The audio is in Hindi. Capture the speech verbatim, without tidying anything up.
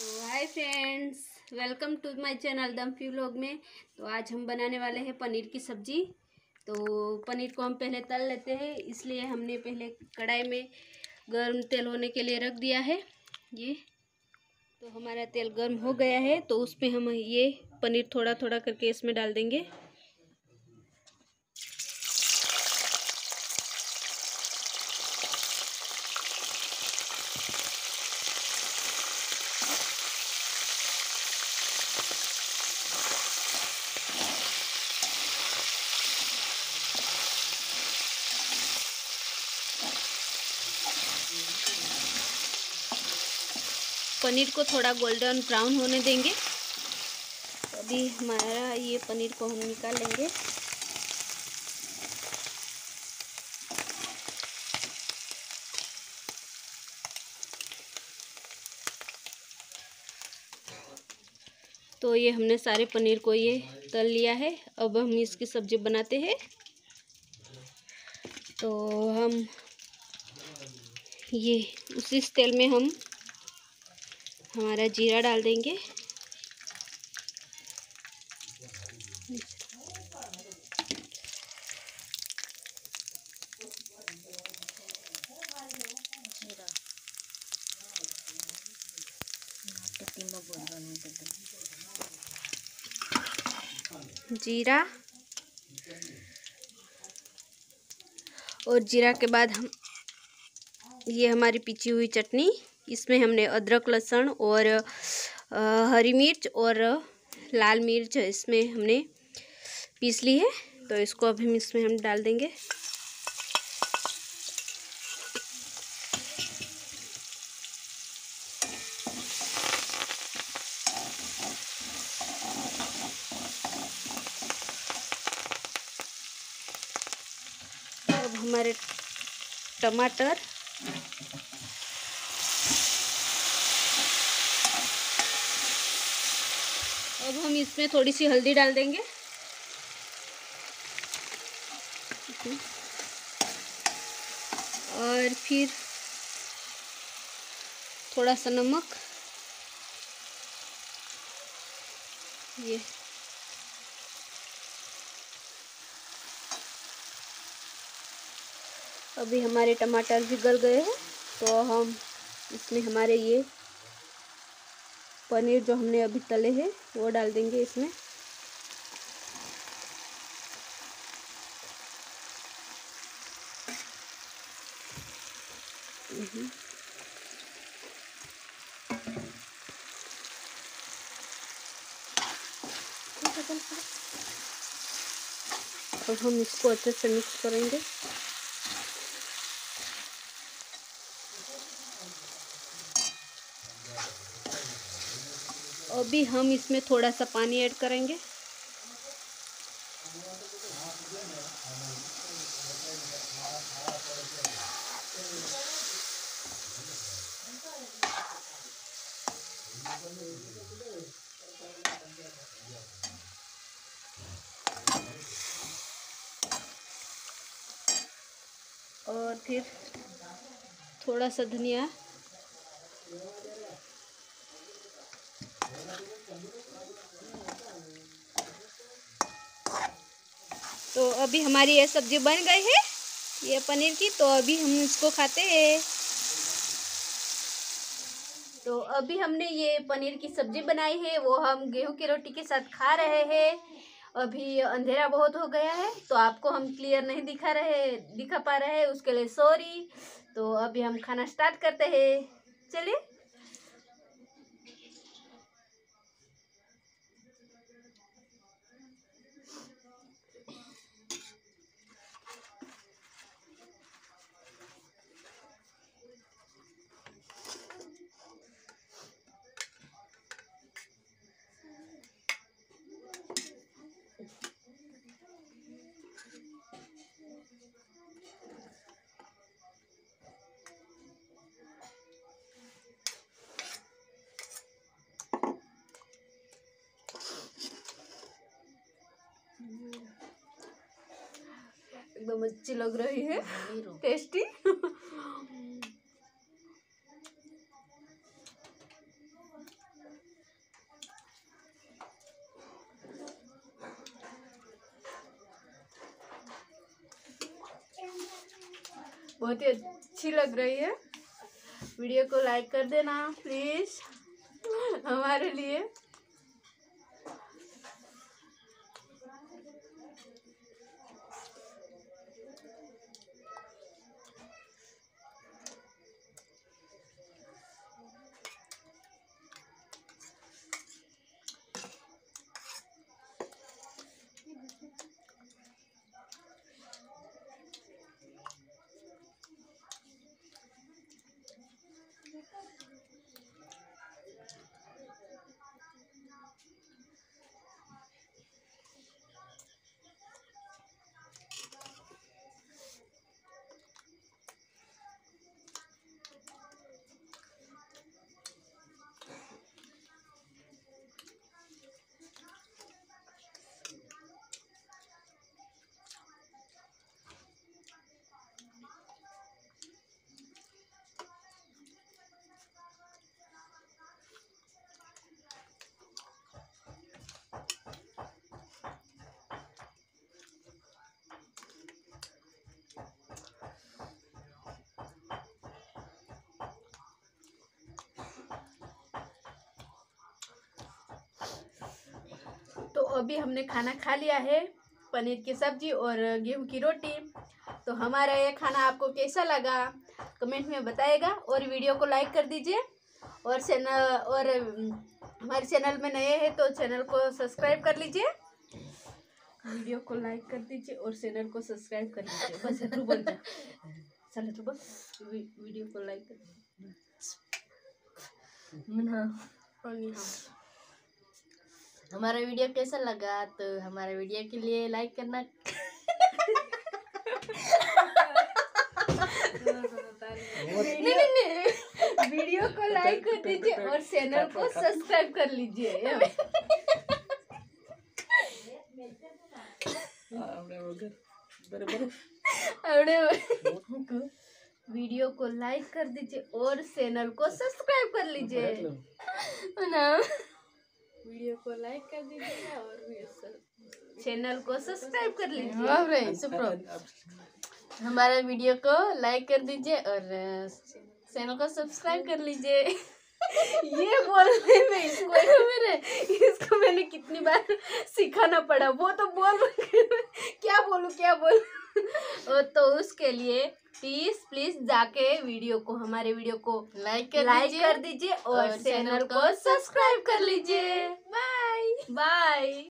Hi friends, welcome to my channel दम्फी व्लॉग में। तो आज हम बनाने वाले हैं पनीर की सब्ज़ी। तो पनीर को हम पहले तल लेते हैं, इसलिए हमने पहले कढ़ाई में गर्म तेल होने के लिए रख दिया है। ये तो हमारा तेल गर्म हो गया है, तो उसमें हम ये पनीर थोड़ा थोड़ा करके इसमें डाल देंगे। पनीर को थोड़ा गोल्डन ब्राउन होने देंगे। अभी हमारा ये पनीर को हम निकाल लेंगे। तो ये हमने सारे पनीर को ये तल लिया है। अब हम इसकी सब्जी बनाते हैं। तो हम ये उसी तेल में हम हमारा जीरा डाल देंगे। जीरा और जीरा के बाद हम ये हमारी पिची हुई चटनी, इसमें हमने अदरक, लहसुन और हरी मिर्च और लाल मिर्च इसमें हमने पीस ली है। तो इसको अब हम इसमें हम डाल देंगे। अब हमारे टमाटर अब हम इसमें थोड़ी सी हल्दी डाल देंगे। और फिर थोड़ा सा नमक, ये अभी हमारे टमाटर भी गल गए हैं। तो हम इसमें हमारे ये पनीर जो हमने अभी तले हैं वो डाल देंगे इसमें। अब हम इसको अच्छे से मिक्स करेंगे। अभी हम इसमें थोड़ा सा पानी ऐड करेंगे। और फिर थोड़ा सा धनिया, तो अभी हमारी ये सब्जी बन गई है ये पनीर की। तो अभी हम इसको खाते हैं। तो अभी हमने ये पनीर की सब्जी बनाई है, वो हम गेहूं की रोटी के साथ खा रहे हैं। अभी अंधेरा बहुत हो गया है, तो आपको हम क्लियर नहीं दिखा रहे दिखा पा रहे हैं, उसके लिए सॉरी। तो अभी हम खाना स्टार्ट करते हैं, चलिए। एकदम अच्छी लग रही है, टेस्टी। बहुत ही अच्छी लग रही है। वीडियो को लाइक कर देना प्लीज़ हमारे लिए। अभी हमने खाना खा लिया है, पनीर की सब्जी और गेहूं की रोटी। तो हमारा ये खाना आपको कैसा लगा कमेंट में बताइएगा, और वीडियो को लाइक कर दीजिए, और चैनल और हमारे चैनल में नए हैं तो चैनल को सब्सक्राइब कर लीजिए। वीडियो को लाइक कर दीजिए और चैनल को सब्सक्राइब कर लीजिए। बस तू बोल जा, चल तू बोल। वीडियो को लाइक कर दीजिए। हमारा वीडियो कैसा लगा तो हमारे वीडियो के लिए लाइक करना नहीं नहीं नहीं वीडियो को लाइक कर दीजिए और चैनल को सब्सक्राइब कर लीजिए। वीडियो को लाइक कर दीजिए और चैनल को सब्सक्राइब कर लीजिए ना। वीडियो को लाइक कर दीजिए और चैनल को सब्सक्राइब कर लीजिए। हमारा वीडियो को लाइक कर दीजिए और चैनल को सब्सक्राइब कर लीजिए। ये बोलने में इसको मेरे इसको मैंने कितनी बार सिखाना पड़ा, वो तो बोल क्या बोलूँ क्या बोलूँ। तो उसके लिए प्लीज प्लीज जाके वीडियो को हमारे वीडियो को लाइक कर लाइक कर दीजिए और चैनल को सब्सक्राइब कर लीजिए। Bye bye.